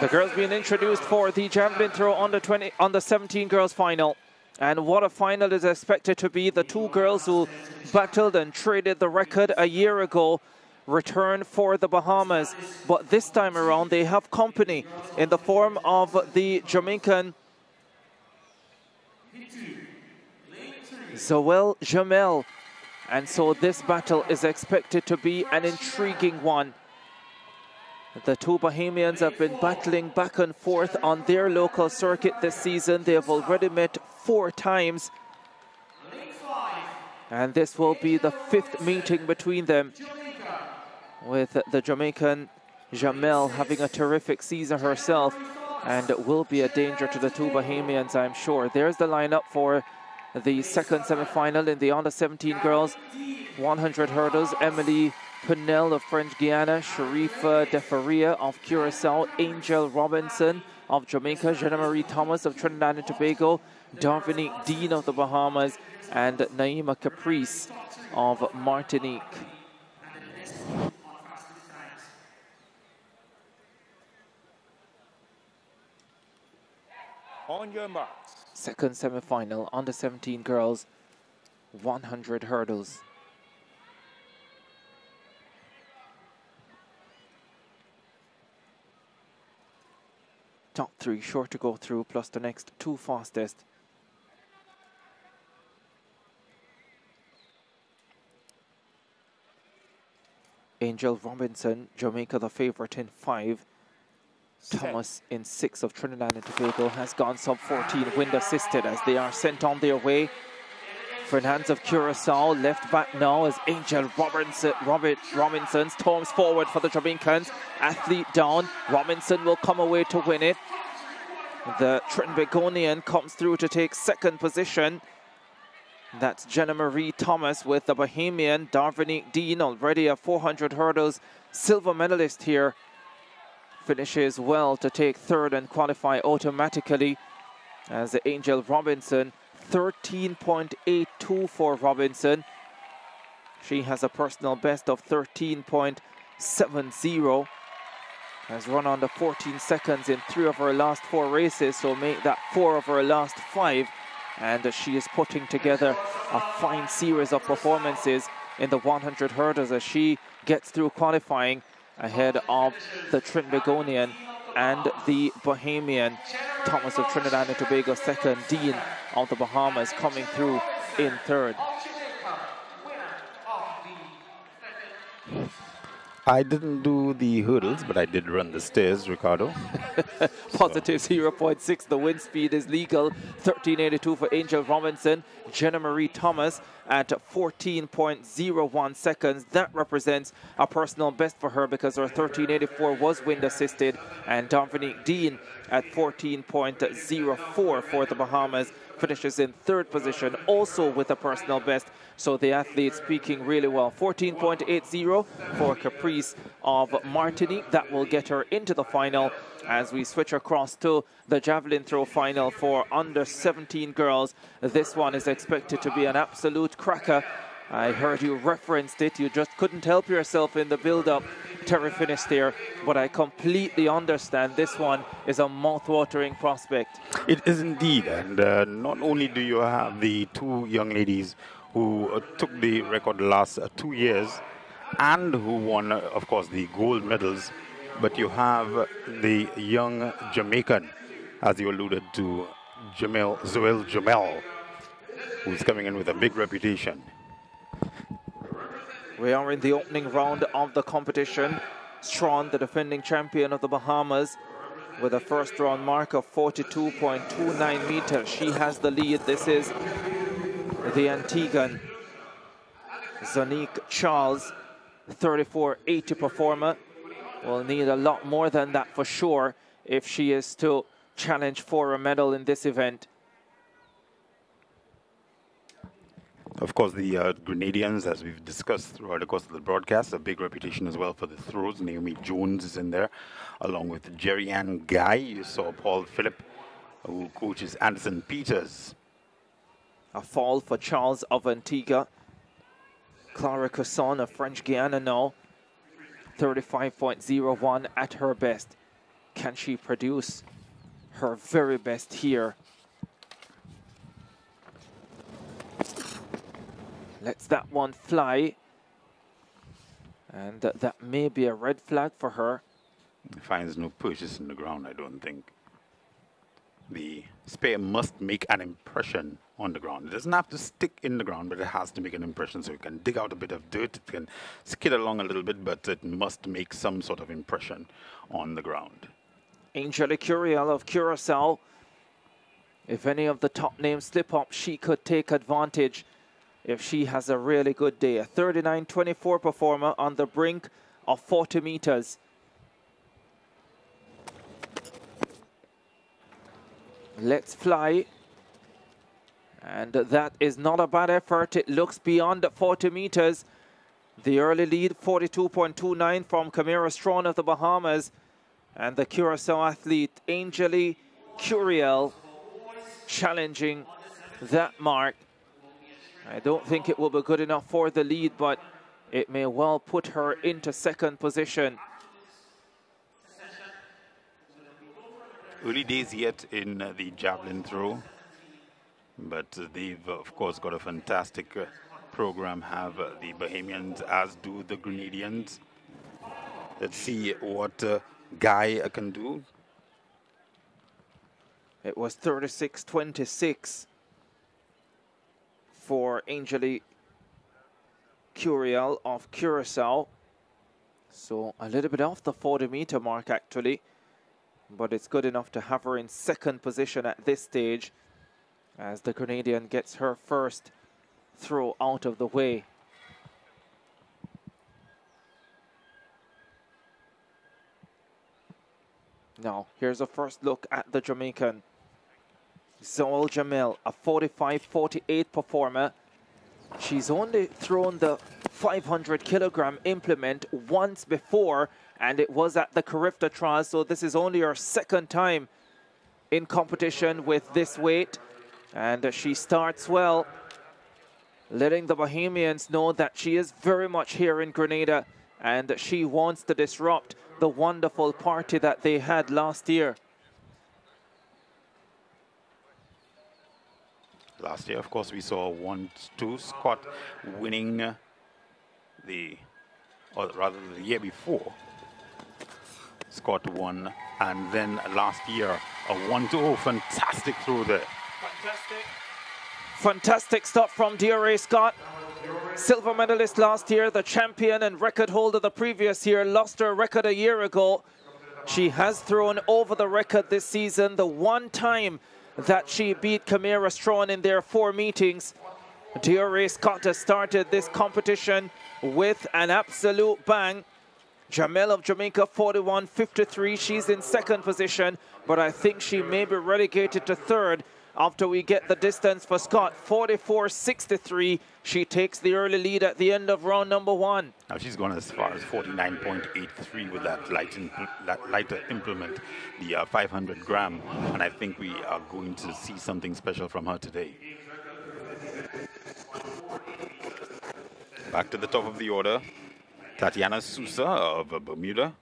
The girls being introduced for the javelin throw on the 17 girls final. And what a final is expected to be. The two girls who battled and traded the record a year ago return for the Bahamas. But this time around, they have company in the form of the Jamaican Zoel Jamel. And so this battle is expected to be an intriguing one. The two Bahamians have been battling back and forth on their local circuit this season. They have already met 4 times. And this will be the 5th meeting between them, with the Jamaican Jamel having a terrific season herself and will be a danger to the two Bahamians, I'm sure. There's the lineup for the second semifinal in the under-17 girls 100 hurdles. Emily Penel of French Guiana, Sharifa Deferria of Curacao, Angel Robinson of Jamaica, Jeanne-Marie Thomas of Trinidad and Tobago, Dominique Dean of the Bahamas, and Naima Caprice of Martinique. On your marks. Second semifinal, under-17 girls, 100 hurdles. Top 3 short to go through, plus the next 2 fastest. Angel Robinson, Jamaica, the favorite in 5. Thomas in 6 of Trinidad and Tobago has gone sub-14 wind assisted as they are sent on their way. Fernandes of Curacao, left back now as Angel Robinson, storms forward for the Jamaicans. Athlete down, Robinson will come away to win it. The Trinbagonian comes through to take 2nd position. That's Jeanne-Marie Thomas with the Bahamian. Dominique Dean, already a 400 hurdles silver medalist here, finishes well to take 3rd and qualify automatically, as Angel Robinson, 13.82 for Robinson. She has a personal best of 13.70. Has run under 14 seconds in 3 of her last 4 races, so make that 4 of her last 5. And she is putting together a fine series of performances in the 100 hurdles as she gets through qualifying ahead of the Trinbagonian and the Bahamian. Thomas of Trinidad and Tobago 2nd, Dean of the Bahamas coming through in 3rd. I didn't do the hurdles, but I did run the stairs, Ricardo. Positive 0.6. The wind speed is legal. 13.82 for Angel Robinson. Jeanne-Marie Thomas at 14.01 seconds. That represents a personal best for her because her 13.84 was wind assisted. And Dominique Dean at 14.04 for the Bahamas finishes in 3rd position, also with a personal best. So the athlete speaking really well. 14.80 for Caprice of Martinique. That will get her into the final as we switch across to the javelin throw final for under 17 girls. This one is expected to be an absolute cracker. I heard you referenced it. You just couldn't help yourself in the build-up. Terry finished there, but I completely understand this one is a mouth-watering prospect. It is indeed, and not only do you have the 2 young ladies who took the record last 2 years and who won, of course, the gold medals, but you have the young Jamaican, as you alluded to, Zoel Jamel, who's coming in with a big reputation. We are in the opening round of the competition. Strawn, the defending champion of the Bahamas, with a first round mark of 42.29 meters. She has the lead. This is the Antiguan Zanique Charles, 34.80 performer. Will need a lot more than that for sure if she is to challenge for a medal in this event. Of course, the Grenadians, as we've discussed throughout the course of the broadcast, a big reputation as well for the throws. Naomi Jones is in there, along with Jerry Ann Guy. You saw Paul Phillip, who coaches Anderson Peters. A fall for Charles of Antigua. Clara Casson of French Guiana now. 35.01 at her best. Can she produce her very best here? Lets that one fly. And that may be a red flag for her. Finds no purchase in the ground, I don't think. The spare must make an impression on the ground. It doesn't have to stick in the ground, but it has to make an impression. So it can dig out a bit of dirt, it can skid along a little bit, but it must make some sort of impression on the ground. Angelie Curiel of Curacao. If any of the top names slip up, she could take advantage if she has a really good day. A 39.24 performer on the brink of 40 meters. Let's fly. And that is not a bad effort. It looks beyond 40 meters. The early lead, 42.29 from Kamara Strawn of the Bahamas. And the Curacao athlete, Angelie Curiel, challenging that mark. I don't think it will be good enough for the lead, but it may well put her into second position. Early days yet in the javelin throw, but they've, of course, got a fantastic program, have the Bahamians, as do the Grenadians. Let's see what Guy can do. It was 36.26 for Angelie Curiel of Curacao. So a little bit off the 40-meter mark, actually. But it's good enough to have her in second position at this stage as the Grenadian gets her first throw out of the way. Now, here's a first look at the Jamaican. Zoel Jamel, a 45.48 performer. She's only thrown the 500-kilogram implement once before, and it was at the CARIFTA trials, so this is only her second time in competition with this weight. And she starts well, letting the Bahamians know that she is very much here in Grenada, and she wants to disrupt the wonderful party that they had last year. Last year, of course, we saw 1-2 Scott winning the year before. Scott won, and then last year, a 1-2. Fantastic through there. Fantastic. Fantastic stuff from Diore Scott. Silver medalist last year, the champion and record holder the previous year, lost her record a year ago. She has thrown over the record this season, the one time that she beat Kamara Strawn in their 4 meetings. Diore Scott has started this competition with an absolute bang. Jamel of Jamaica, 41.53. She's in second position, but I think she may be relegated to third after we get the distance for Scott. 44.63. She takes the early lead at the end of round number 1. Now she's gone as far as 49.83 with that lighter implement, the 500 gram, and I think we are going to see something special from her today. Back to the top of the order. Tatiana Sousa of Bermuda.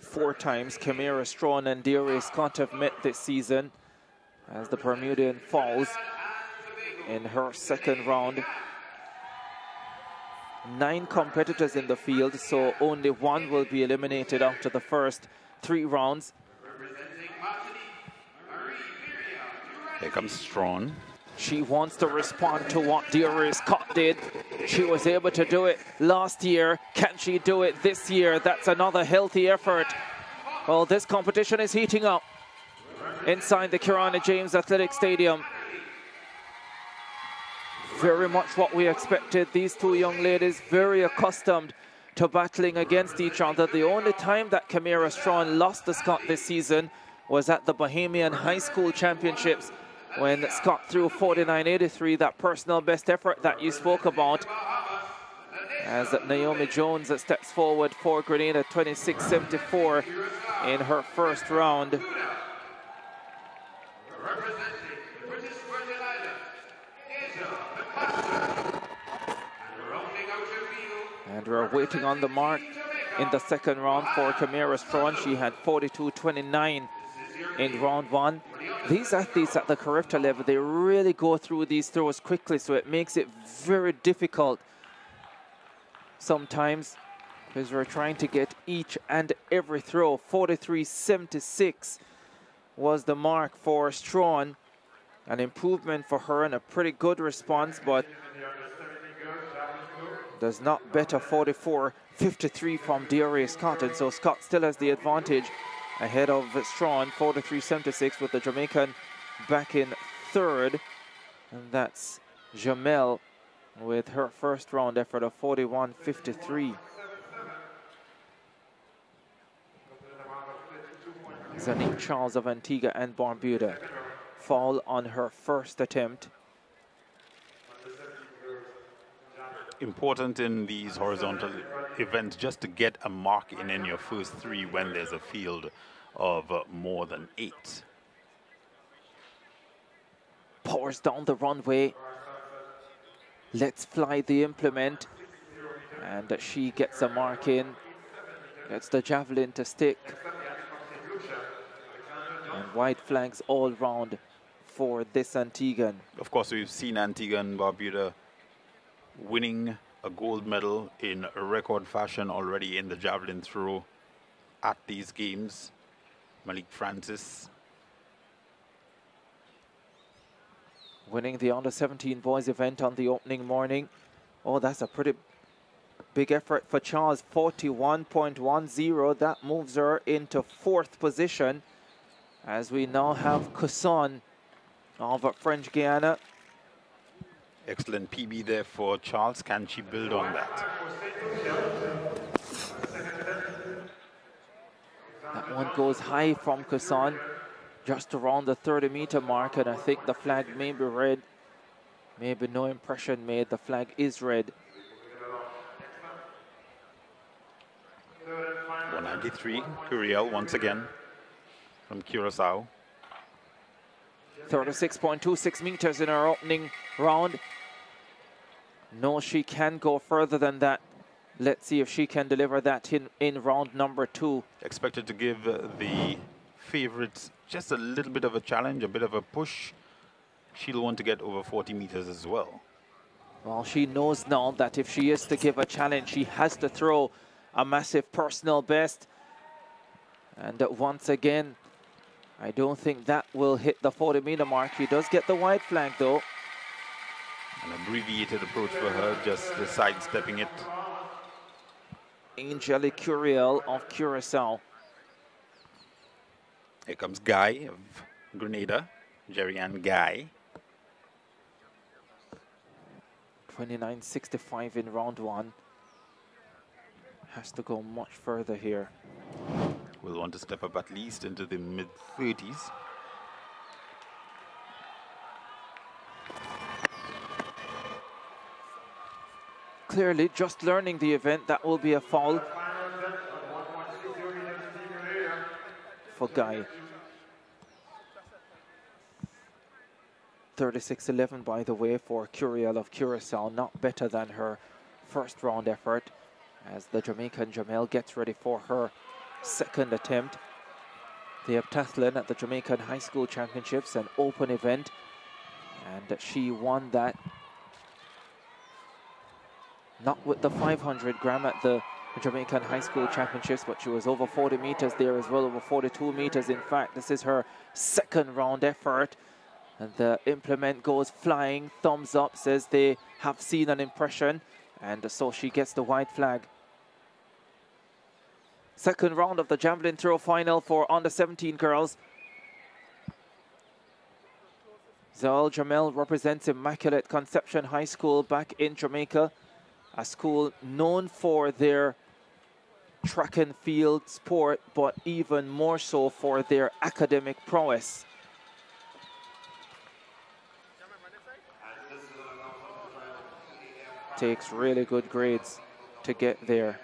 4 times Kamara Strawn and Diore Scott have met this season as the Bermudian falls in her second round. 9 competitors in the field, so only 1 will be eliminated after the first 3 rounds. Here comes Strawn. She wants to respond to what Diore Scott did. She was able to do it last year. Can she do it this year? That's another healthy effort. Well, this competition is heating up inside the Kirana James Athletic Stadium. Very much what we expected. These 2 young ladies very accustomed to battling against each other. The only time that Kamara Strawn lost to Scott this season was at the Bahamian High School Championships, when Scott threw 49.83, that personal best effort that you spoke about. As Naomi Jones steps forward for Grenada, 26.74 in her first round. And we're waiting on the mark in the second round for Kamara Strawn. She had 42-29 in round one. These athletes at the CARIFTA level, they really go through these throws quickly, so it makes it very difficult sometimes because we're trying to get each and every throw. 43-76 was the mark for Strawn. An improvement for her and a pretty good response, but does not better 44-53 from Diore Scott. And so Scott still has the advantage ahead of Strawn, 43-76, with the Jamaican back in third. And that's Jamel with her first round effort of 41-53. Zanique Charles of Antigua and Barbuda foul on her first attempt. Important in these horizontal events just to get a mark in your first three when there's a field of more than 8. Powers down the runway. Let's fly the implement. And she gets a mark in. Gets the javelin to stick. And white flags all round for this Antiguan. Of course, we've seen Antigua and Barbuda winning a gold medal in record fashion already in the javelin throw at these games. Malik Francis winning the under-17 boys event on the opening morning. Oh, that's a pretty big effort for Charles. 41.10. That moves her into 4th position, as we now have Casson of French Guiana. Excellent PB there for Charles. Can she build on that? That one goes high from Casson, just around the 30-meter mark, and I think the flag may be red. Maybe no impression made. The flag is red. 193, Curiel once again from Curaçao. 36.26 meters in her opening round. No, she can go further than that. Let's see if she can deliver that in round number 2. Expected to give the favorites just a little bit of a challenge, a bit of a push. She'll want to get over 40 meters as well. Well, she knows now that if she is to give a challenge, she has to throw a massive personal best. And once again, I don't think that will hit the 40-meter mark. She does get the white flag, though. An abbreviated approach for her, just the sidestepping it. Angelie Curiel of Curaçao. Here comes Guy of Grenada, Jerry Ann Guy. 29.65 in round 1. Has to go much further here. Will want to step up at least into the mid-30s. Clearly, just learning the event, that will be a foul for Guy. 36.11, by the way, for Curiel of Curaçao. Not better than her first round effort, as the Jamaican Jamel gets ready for her second attempt. The heptathlon at the Jamaican High School Championships, an open event, and she won that. Not with the 500 gram at the Jamaican High School Championships, but she was over 40 meters there as well, over 42 meters in fact. This is her second round effort, and the implement goes flying. Thumbs up says they have seen an impression, and so she gets the white flag. Second round of the javelin throw final for under-17 girls. Zoel Jamel represents Immaculate Conception High School back in Jamaica, a school known for their track and field sport, but even more so for their academic prowess. Takes really good grades to get there.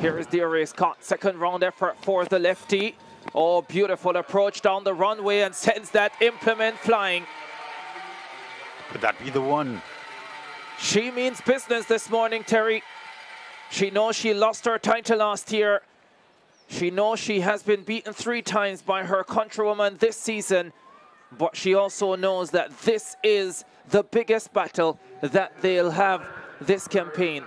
Here is Diore Scott, second round effort for the lefty. Oh, beautiful approach down the runway and sends that implement flying. Could that be the one? She means business this morning, Terry. She knows she lost her title last year. She knows she has been beaten 3 times by her countrywoman this season, but she also knows that this is the biggest battle that they'll have this campaign.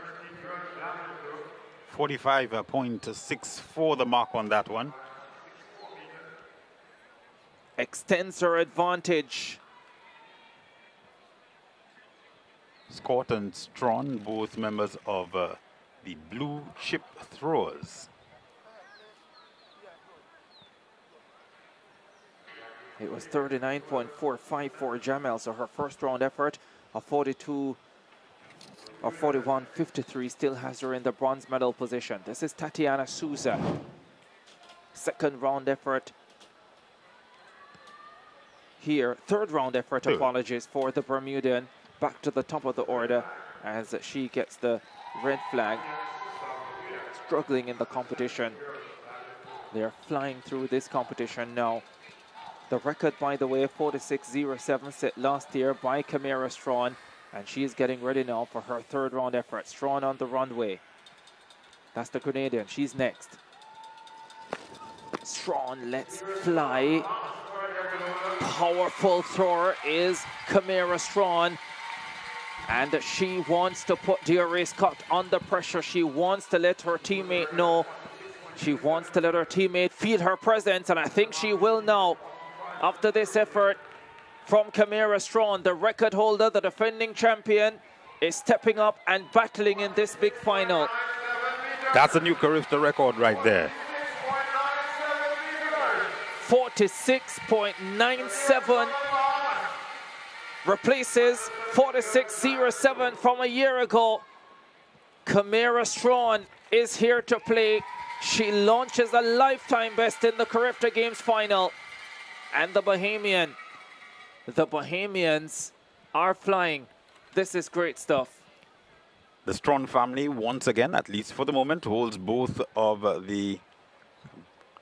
45.64 the mark on that one. Extends her advantage. Scott and Strawn, both members of the blue chip throwers. It was 39.45 for Jamel, so her first round effort of 41.53 still has her in the bronze medal position. This is Tatiana Sousa. Second round effort here. Third round effort, apologies, for the Bermudan. Back to the top of the order as she gets the red flag. Struggling in the competition. They're flying through this competition now. The record, by the way, 46.07 set last year by Kamara Strawn, and she is getting ready now for her third round effort. Strawn on the runway. That's the Grenadian. She's next. Strawn lets fly. Powerful thrower is Kamara Strawn, and she wants to put Diore Scott under pressure. She wants to let her teammate know. She wants to let her teammate feel her presence, and I think she will now. After this effort from Kamara Strawn, the record holder, the defending champion, is stepping up and battling in this big final. That's a new CARIFTA record right there. 46.97 replaces 46.07 from a year ago. Kamara Strawn is here to play. She launches a lifetime best in the CARIFTA Games final. And the Bahamians are flying. This is great stuff. The Strawn family, once again, at least for the moment, holds both of the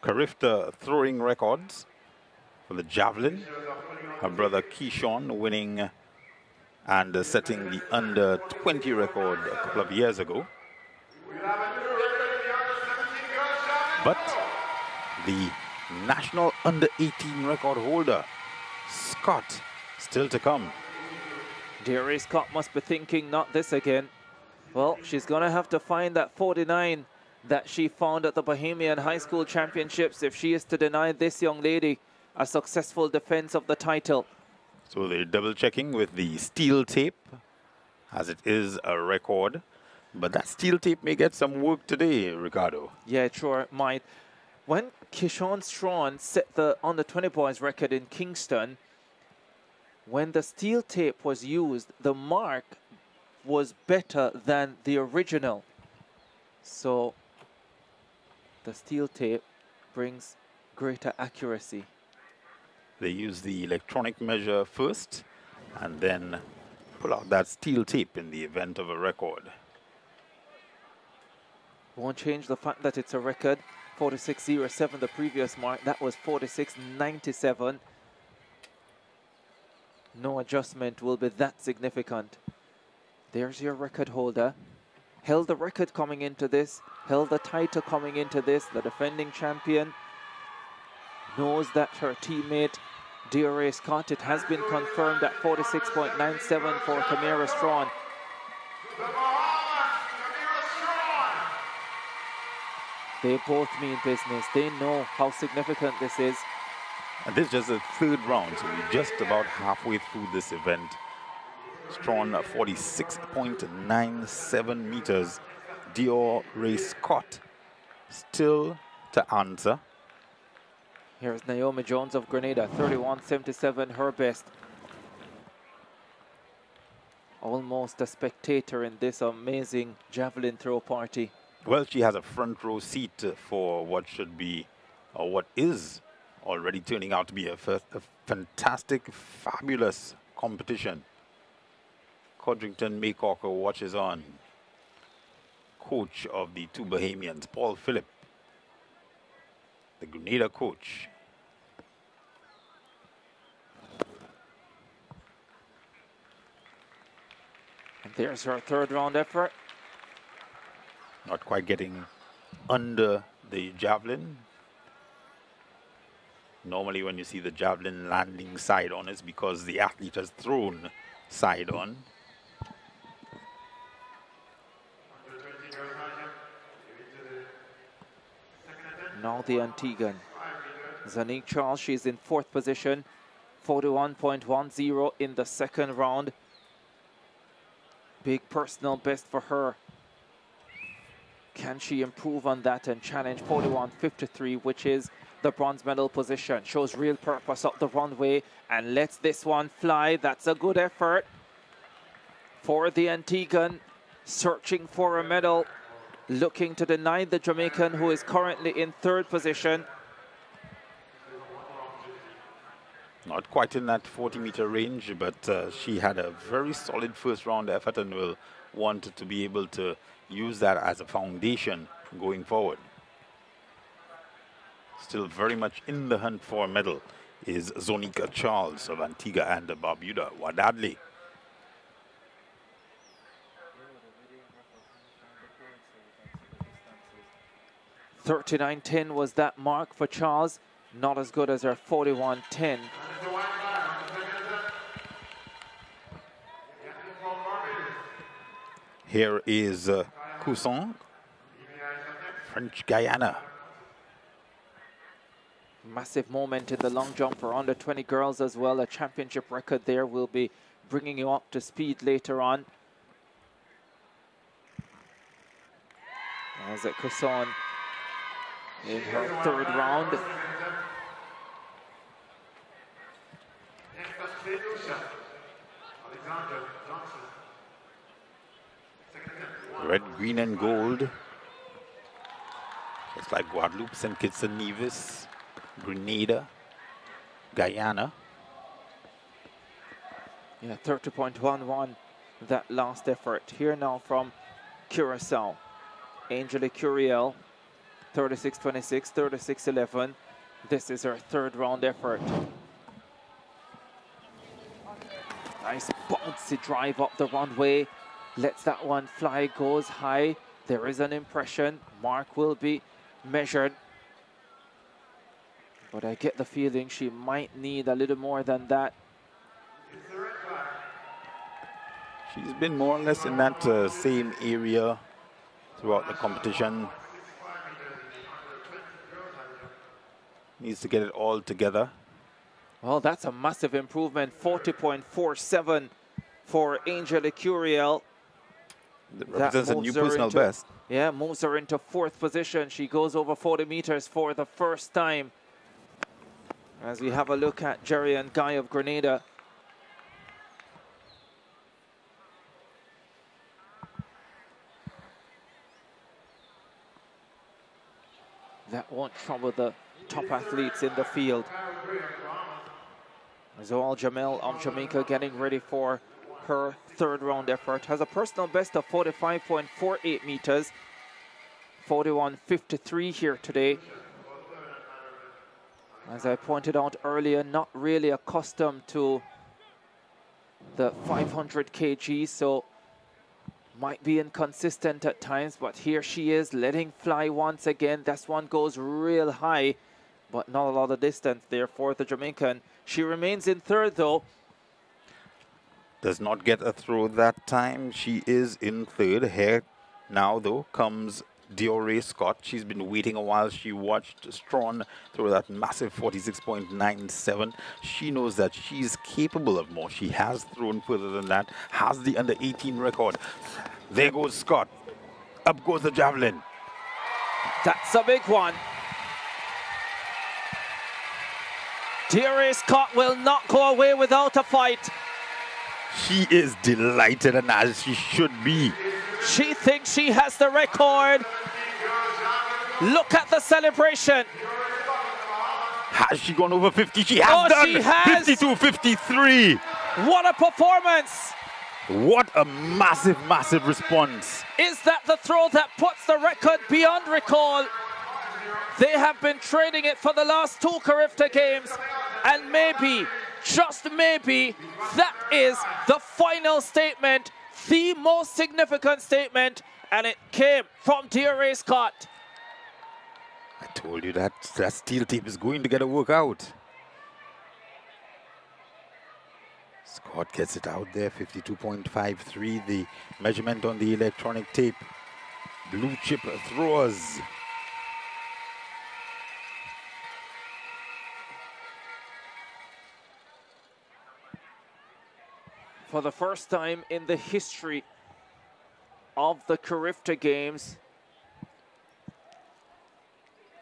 CARIFTA throwing records for the javelin. Her brother Keyshawn winning and setting the under 20 record a couple of years ago. But the national under-18 record holder, Scott, still to come. Diore Scott must be thinking, not this again. Well, she's going to have to find that 49 that she found at the Bahamian High School Championships if she is to deny this young lady a successful defense of the title. So they're double-checking with the steel tape, as it is a record. But that steel tape may get some work today, Ricardo. Yeah, sure it might. When Keyshawn Strawn set the under-20 boys record in Kingston, when the steel tape was used, the mark was better than the original. So the steel tape brings greater accuracy. They use the electronic measure first and then pull out that steel tape in the event of a record. Won't change the fact that it's a record. 46.07 the previous mark. That was 46.97. No adjustment will be that significant. There's your record holder. Held the record coming into this. Held the title coming into this. The defending champion knows that her teammate, Diore Scott, it has been confirmed at 46.97 for Kamara Strawn. They both mean business. They know how significant this is. And this is just the third round, so we're just about halfway through this event. Strawn at 46.97 meters. Diore Scott still to answer. Here's Naomi Jones of Grenada, 31.77, her best. Almost a spectator in this amazing javelin throw party. Well, she has a front row seat for what should be, or what is already turning out to be, a fantastic, fabulous competition. Codrington Maycock watches on. Coach of the two Bahamians, Paul Phillip, the Grenada coach. And there's her third round effort. Not quite getting under the javelin. Normally when you see the javelin landing side on, it's because the athlete has thrown side on. Now the Antiguan, Zanique Charles, she's in fourth position, 41.10 in the second round. Big personal best for her. Can she improve on that and challenge 41.53, which is the bronze medal position? Shows real purpose up the runway and lets this one fly. That's a good effort for the Antiguan, searching for a medal, looking to deny the Jamaican, who is currently in third position. Not quite in that 40-meter range, but she had a very solid first-round effort and will want to be able to use that as a foundation going forward. Still very much in the hunt for a medal is Zanique Charles of Antigua and Barbuda, Wadadley. $39.10 was that mark for Charles, not as good as her $41.10. Here is Cousson, French Guyana. Massive moment in the long jump for under 20 girls as well. A championship record there. We'll be bringing you up to speed later on. As at Cousson in her third round. Red, green, and gold. Just like Guadeloupe, St. Kitts and Nevis, Grenada, Guyana. Yeah, 30.11, that last effort. Here now from Curacao, Angelie Curiel. 36-26, 36-11. This is her third round effort. Nice bouncy drive up the runway. Lets that one fly, goes high. There is an impression. Mark will be measured. But I get the feeling she might need a little more than that. She's been more or less in that same area throughout the competition. Needs to get it all together. Well, that's a massive improvement. 40.47 for Angelie Curiel. That represents a new personal best. Yeah, moves her into fourth position. She goes over 40 meters for the first time. As we have a look at Jerry Ann Guy of Grenada. That won't trouble the top athletes in the field. Zoel Jamel of Jamaica getting ready for her third round effort. Has a personal best of 45.48 meters. 41.53 here today. As I pointed out earlier, not really accustomed to the 500 kg, so might be inconsistent at times, but here she is letting fly once again. This one goes real high, but not a lot of distance there for the Jamaican. She remains in third, though. Does not get a throw that time. She is in third. Here now, though, comes Diore Scott. She's been waiting a while. She watched Strawn throw that massive 46.97. She knows that she's capable of more. She has thrown further than that, has the under-18 record. There goes Scott. Up goes the javelin. That's a big one. Diore Scott will not go away without a fight. She is delighted, and as she should be. She thinks she has the record. Look at the celebration. Has she gone over 50? She has done. She has. 52, 53. What a performance. What a massive, massive response. Is that the throw that puts the record beyond recall? They have been training it for the last two CARIFTA games. And maybe, just maybe, that is the final statement the most significant statement, and it came from Diore Scott. I told you that that steel tape is going to get a workout. Scott gets it out there, 52.53, the measurement on the electronic tape. Blue chip throwers. For the first time in the history of the CARIFTA Games,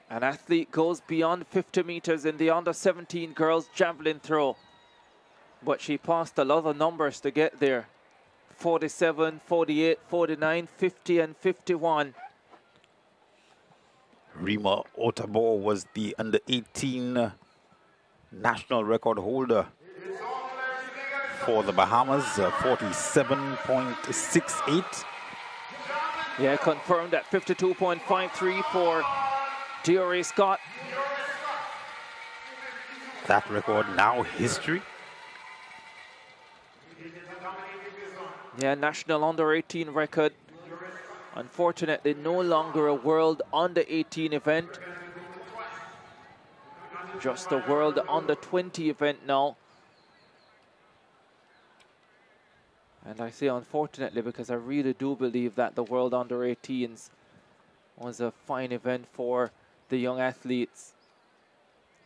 an athlete goes beyond 50 meters in the under-17 girls javelin throw. But she passed a lot of numbers to get there. 47, 48, 49, 50, and 51. Rima Otabor was the under-18 national record holder for the Bahamas, 47.68. Yeah, confirmed at 52.53 for Diore Scott. That record now history. Yeah, national under-18 record. Unfortunately, no longer a world under-18 event. Just a world under-20 event now. And I say unfortunately because I really do believe that the World Under-18s was a fine event for the young athletes,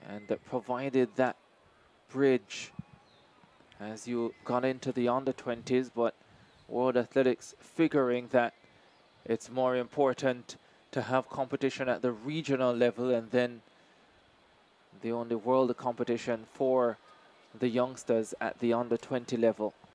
and that provided that bridge as you got into the Under-20s, but World Athletics figuring that it's more important to have competition at the regional level, and then the only world competition for the youngsters at the Under-20 level.